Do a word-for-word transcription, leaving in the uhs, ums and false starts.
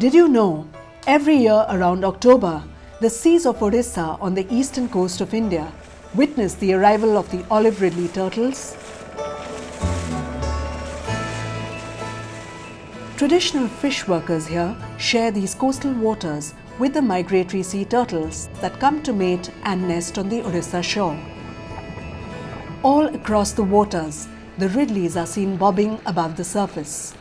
Did you know, every year around October, the seas of Odisha on the eastern coast of India witness the arrival of the Olive Ridley turtles? Traditional fish workers here share these coastal waters with the migratory sea turtles that come to mate and nest on the Odisha shore. All across the waters, the Ridleys are seen bobbing above the surface.